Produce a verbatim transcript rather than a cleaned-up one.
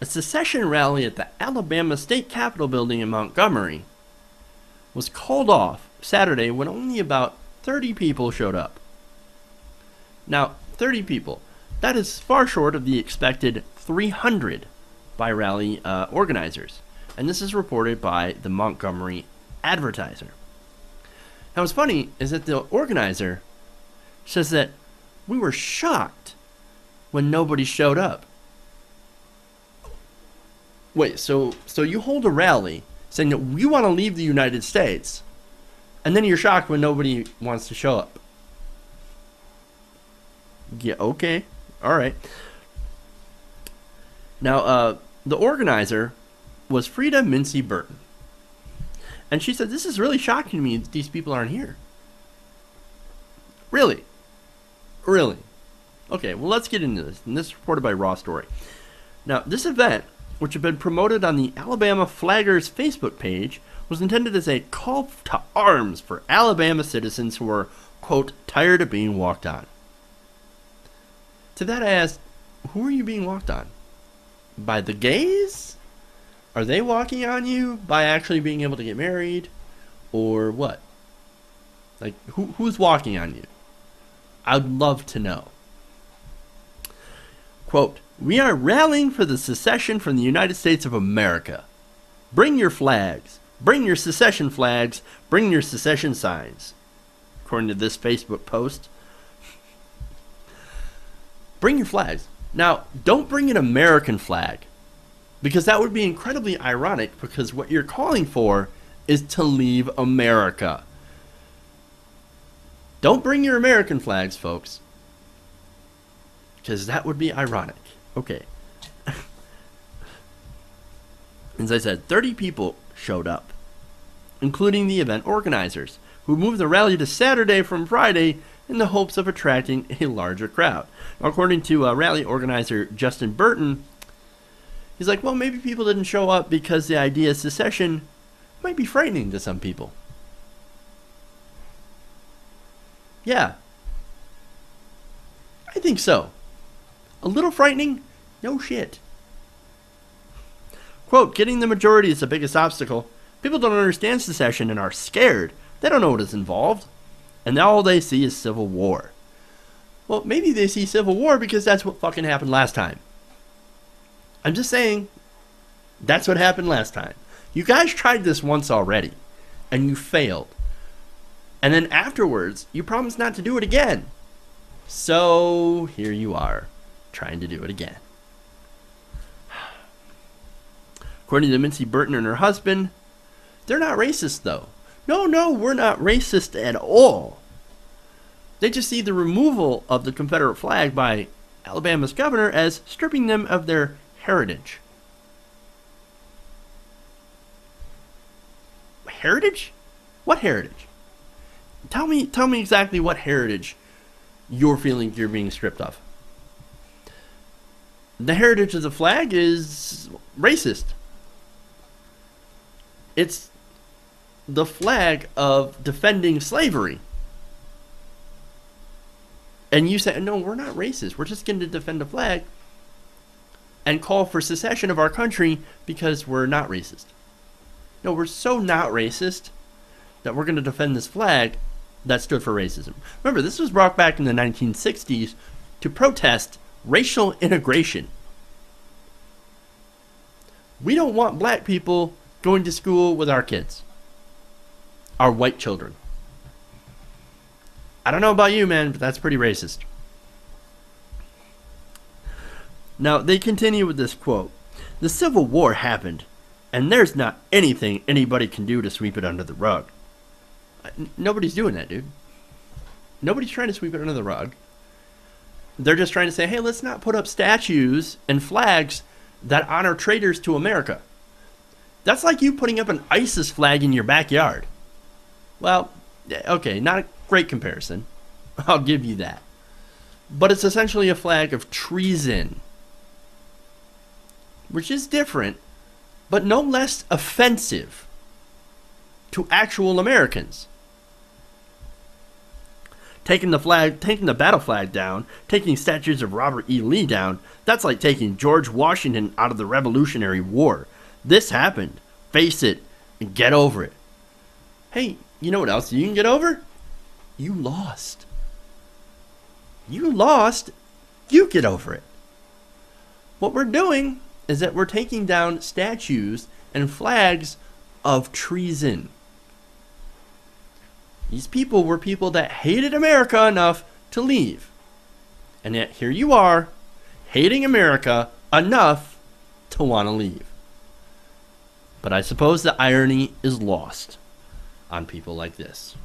a secession rally at the Alabama State Capitol building in Montgomery was called off Saturday when only about thirty people showed up. Now, thirty people, that is far short of the expected three hundred by rally uh, organizers, and this is reported by the Montgomery Advertiser. Now, what's funny is that the organizer says that we were shocked when nobody showed up. Wait, so so you hold a rally saying that we want to leave the United States, and then you're shocked when nobody wants to show up. Yeah, okay, all right. Now, uh, the organizer was Freda Mincy Burton, and she said, "This is really shocking to me that these people aren't here." Really? Really? Okay, well, let's get into this, and this is reported by Raw Story. Now, this event, which had been promoted on the Alabama Flaggers Facebook page, was intended as a call to arms for Alabama citizens who were, quote, tired of being walked on. To that I asked, who are you being walked on? By the gays? Are they walking on you by actually being able to get married? Or what? Like, who, who's walking on you? I'd love to know. Quote, "We are rallying for the secession from the United States of America. Bring your flags. Bring your secession flags. Bring your secession signs," according to this Facebook post. Bring your flags. Now, don't bring an American flag, because that would be incredibly ironic, because what you're calling for is to leave America. Don't bring your American flags, folks, because that would be ironic. Okay. As I said, thirty people showed up, including the event organizers, who moved the rally to Saturday from Friday in the hopes of attracting a larger crowd. According to uh, rally organizer Justin Burton, he's like, well, maybe people didn't show up because the idea of secession might be frightening to some people. Yeah, I think so. A little frightening? No shit. Quote, "Getting the majority is the biggest obstacle. People don't understand secession and are scared. They don't know what is involved. And now all they see is civil war." Well, maybe they see civil war because that's what fucking happened last time. I'm just saying, that's what happened last time. You guys tried this once already, and you failed. And then afterwards, you promised not to do it again. So here you are, trying to do it again. According to Mincy Burton and her husband, they're not racist though. No, no, we're not racist at all. They just see the removal of the Confederate flag by Alabama's governor as stripping them of their heritage. Heritage? What heritage? Tell me, tell me exactly what heritage you're feeling you're being stripped of. The heritage of the flag is racist. It's the flag of defending slavery. And you say, no, we're not racist. We're just going to defend the flag and call for secession of our country because we're not racist. No, we're so not racist that we're going to defend this flag that stood for racism. Remember, this was brought back in the nineteen sixties to protest racial integration. We don't want black people going to school with our kids, our white children. I don't know about you, man, but that's pretty racist. Now, they continue with this quote. "The Civil War happened, and there's not anything anybody can do to sweep it under the rug." Nobody's doing that, dude. Nobody's trying to sweep it under the rug. They're just trying to say, hey, let's not put up statues and flags that honor traitors to America. That's like you putting up an ISIS flag in your backyard. Well, okay, not a great comparison. I'll give you that. But it's essentially a flag of treason, which is different, but no less offensive to actual Americans. Taking the flag, taking the battle flag down, taking statues of Robert E. Lee down, that's like taking George Washington out of the Revolutionary War. This happened. Face it and get over it. Hey, you know what else you can get over? You lost. You lost. You get over it. What we're doing is that we're taking down statues and flags of treason. These people were people that hated America enough to leave. And yet here you are, hating America enough to want to leave. But I suppose the irony is lost on people like this.